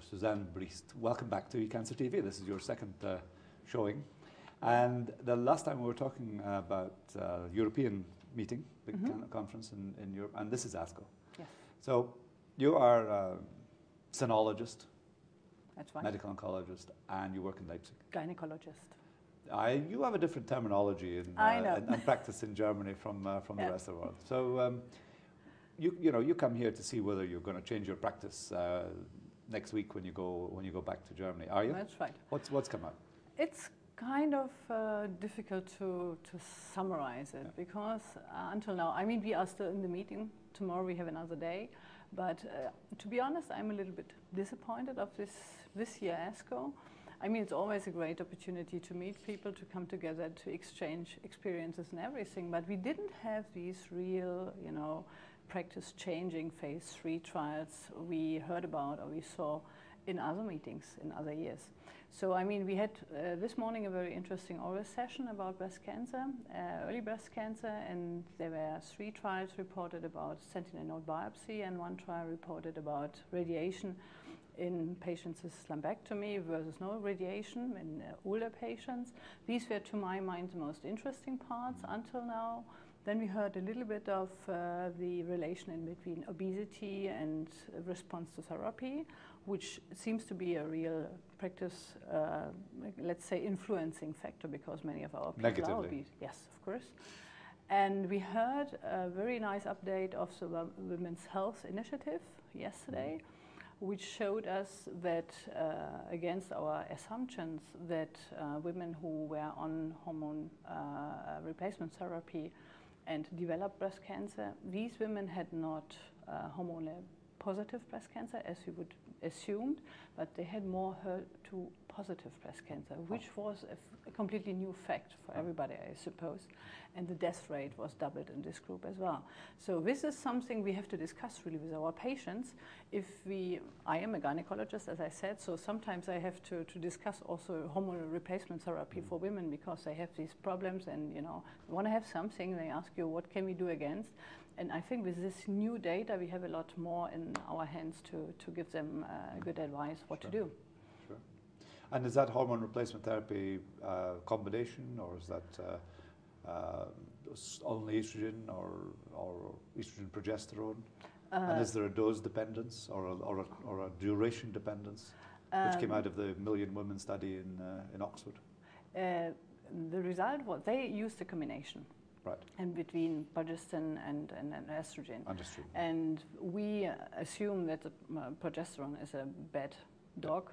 Dr. Susanne Briest. Welcome back to e-Cancer TV. This is your second showing. And the last time we were talking about European meeting, big conference in Europe, and this is ASCO. Yes. So you are a sinologist, that's right, medical oncologist, and you work in Leipzig. Gynecologist. You have a different terminology and practice in Germany from the rest of the world. So you come here to see whether you're going to change your practice next week when you go back to Germany. Are you? That's right. What's come up? It's kind of difficult to summarize it because until now, I mean, we are still in the meeting. Tomorrow we have another day, but to be honest, I'm a little bit disappointed of this year ASCO. I mean, it's always a great opportunity to meet people, to come together, to exchange experiences and everything, but we didn't have these real, you know, practice-changing phase 3 trials we heard about or we saw in other meetings in other years. So, I mean, we had this morning a very interesting oral session about breast cancer, early breast cancer, and there were 3 trials reported about sentinel node biopsy and 1 trial reported about radiation in patients with lumpectomy versus no radiation in older patients. These were, to my mind, the most interesting parts until now. Then we heard a little bit of the relation in between obesity and response to therapy, which seems to be a real practice, let's say, influencing factor, because many of our people are obese. Yes, of course. And we heard a very nice update of the Women's Health Initiative yesterday, which showed us that, against our assumptions, that women who were on hormone replacement therapy and developed breast cancer, these women had not hormonal positive breast cancer, as we would assumed, but they had more HER2 positive breast cancer, which was a completely new fact for everybody, I suppose. And the death rate was doubled in this group as well. So this is something we have to discuss really with our patients. I am a gynecologist, as I said, so sometimes I have to discuss also hormonal replacement therapy for women, because they have these problems and, you know, they want to have something. They ask you, what can we do against? And I think with this new data, we have a lot more in our hands to give them good advice what to do. Sure. And is that hormone replacement therapy combination, or is that only estrogen or estrogen progesterone? And is there a dose dependence or a duration dependence, which came out of the Million Women study in Oxford? The result was they used a combination. Right. And between progesterone and estrogen. Understood. And we assume that the progesterone is a bad dog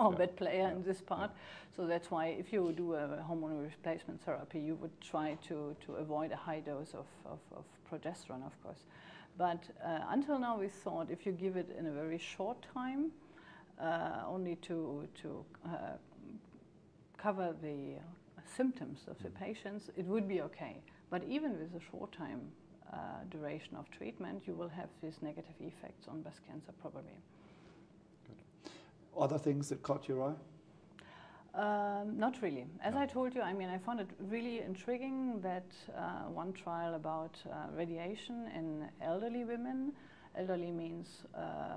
or bad player in this part. Yeah. So that's why if you do a hormonal replacement therapy, you would try to avoid a high dose of progesterone, of course. But until now, we thought if you give it in a very short time, only to cover the symptoms of the patients, it would be okay. But even with a short time duration of treatment, you will have these negative effects on breast cancer probably. Good. Other things that caught your eye? Not really. As I told you, I mean, I found it really intriguing that one trial about radiation in elderly women. Elderly means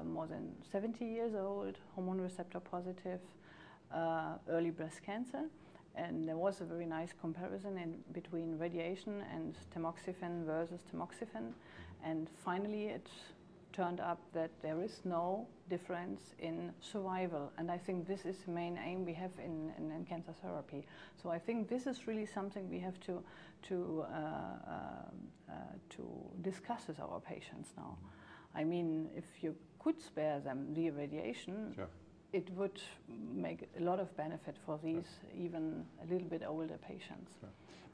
more than 70 years old, hormone receptor positive, early breast cancer. And there was a very nice comparison between radiation and tamoxifen versus tamoxifen. And finally, it turned up that there is no difference in survival. And I think this is the main aim we have in cancer therapy. So I think this is really something we have to discuss with our patients now. I mean, if you could spare them the radiation, it would make a lot of benefit for these even a little bit older patients. Sure.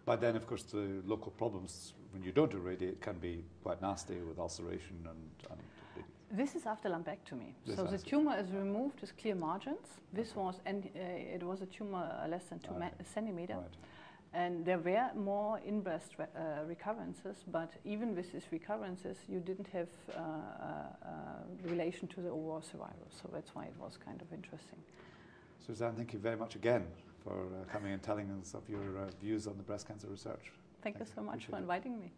But then, of course, the local problems when you don't irradiate can be quite nasty with ulceration and this is after lumpectomy. So the tumor is removed with clear margins. This was, and it was a tumor less than 2 centimeters. Right. And there were more in-breast recurrences, but even with these recurrences, you didn't have relation to the overall survival. So that's why it was kind of interesting. Susanne, thank you very much again for coming and telling us of your views on the breast cancer research. Thank you so much for inviting me.